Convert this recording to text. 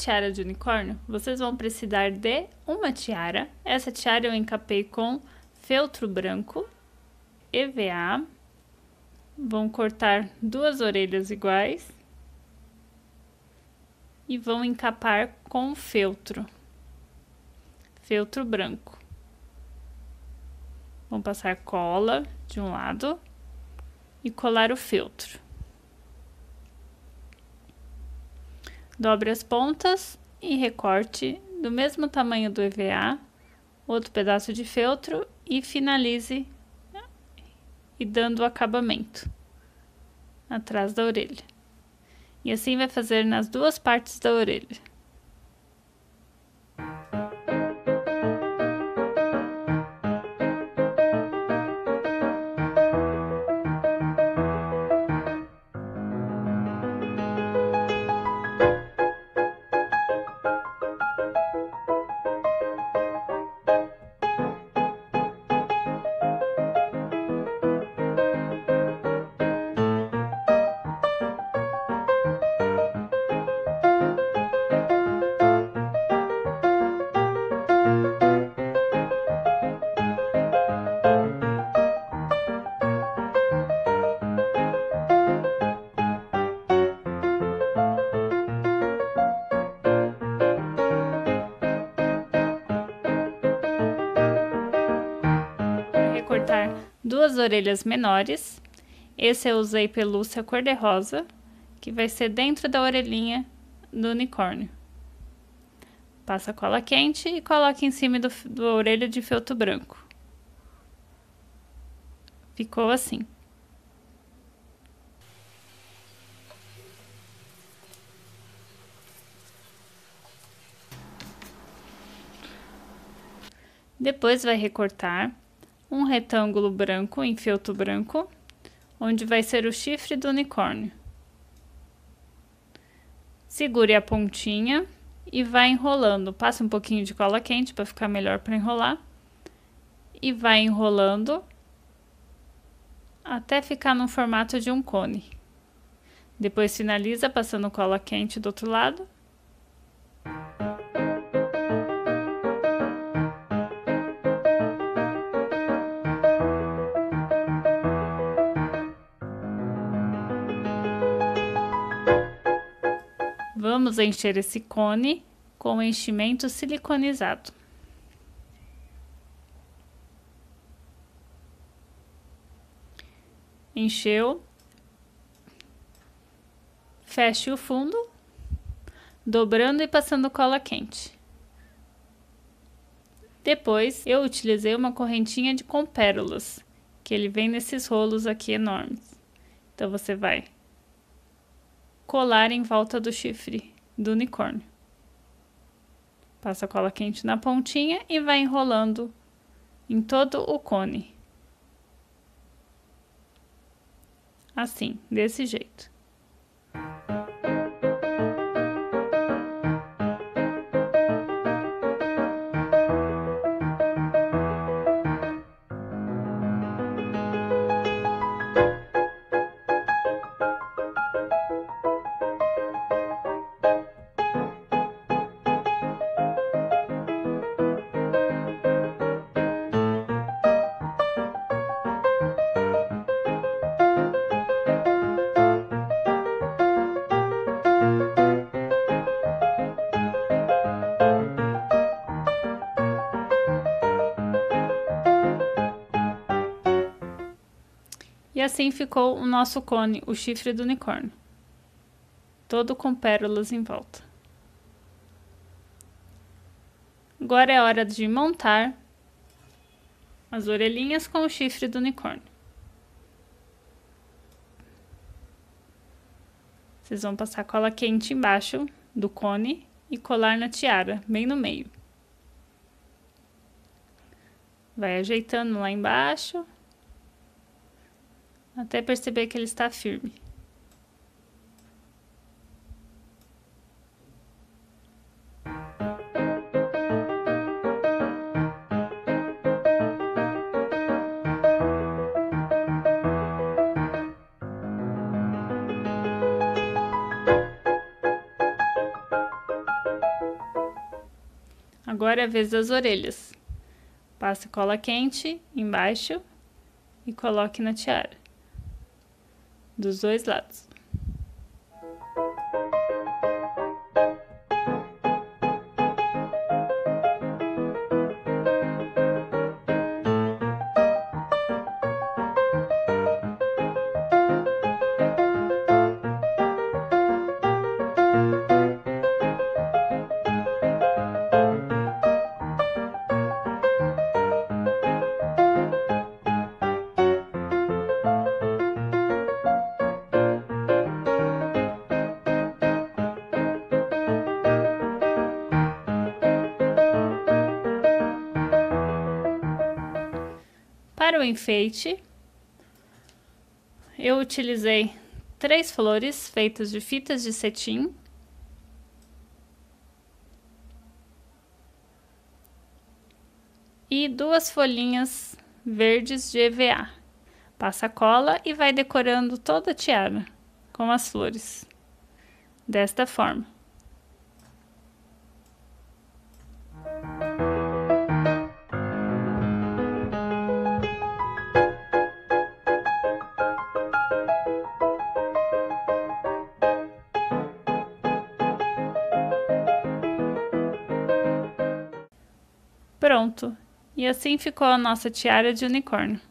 Tiara de unicórnio, vocês vão precisar de uma tiara. Essa tiara eu encapei com feltro branco, EVA. Vão cortar duas orelhas iguais e vão encapar com feltro branco. Vão passar cola de um lado e colar o feltro. Dobre as pontas e recorte do mesmo tamanho do EVA, outro pedaço de feltro e finalize e dando o acabamento atrás da orelha. E assim vai fazer nas duas partes da orelha. Cortar duas orelhas menores. Esse eu usei pelúcia cor-de-rosa, que vai ser dentro da orelhinha do unicórnio. Passa cola quente e coloca em cima do orelha de feltro branco. Ficou assim. Depois vai recortar um retângulo branco em feltro branco, onde vai ser o chifre do unicórnio. Segure a pontinha e vai enrolando. Passa um pouquinho de cola quente para ficar melhor para enrolar. E vai enrolando até ficar no formato de um cone. Depois finaliza passando cola quente do outro lado. Vamos encher esse cone com enchimento siliconizado. Encheu. Feche o fundo, dobrando e passando cola quente. Depois, eu utilizei uma correntinha de compérolas, que ele vem nesses rolos aqui enormes. Então, você vai colar em volta do chifre do unicórnio. Passa a cola quente na pontinha e vai enrolando em todo o cone. Assim, desse jeito. E assim ficou o nosso cone, o chifre do unicórnio, todo com pérolas em volta. Agora é hora de montar as orelhinhas com o chifre do unicórnio. Vocês vão passar cola quente embaixo do cone e colar na tiara, bem no meio. Vai ajeitando lá embaixo, até perceber que ele está firme. Agora é a vez das orelhas. Passe cola quente embaixo e coloque na tiara, dos dois lados. Para o enfeite, eu utilizei 3 flores feitas de fitas de cetim, e 2 folhinhas verdes de EVA. Passa a cola e vai decorando toda a tiara com as flores, desta forma. Pronto! E assim ficou a nossa tiara de unicórnio.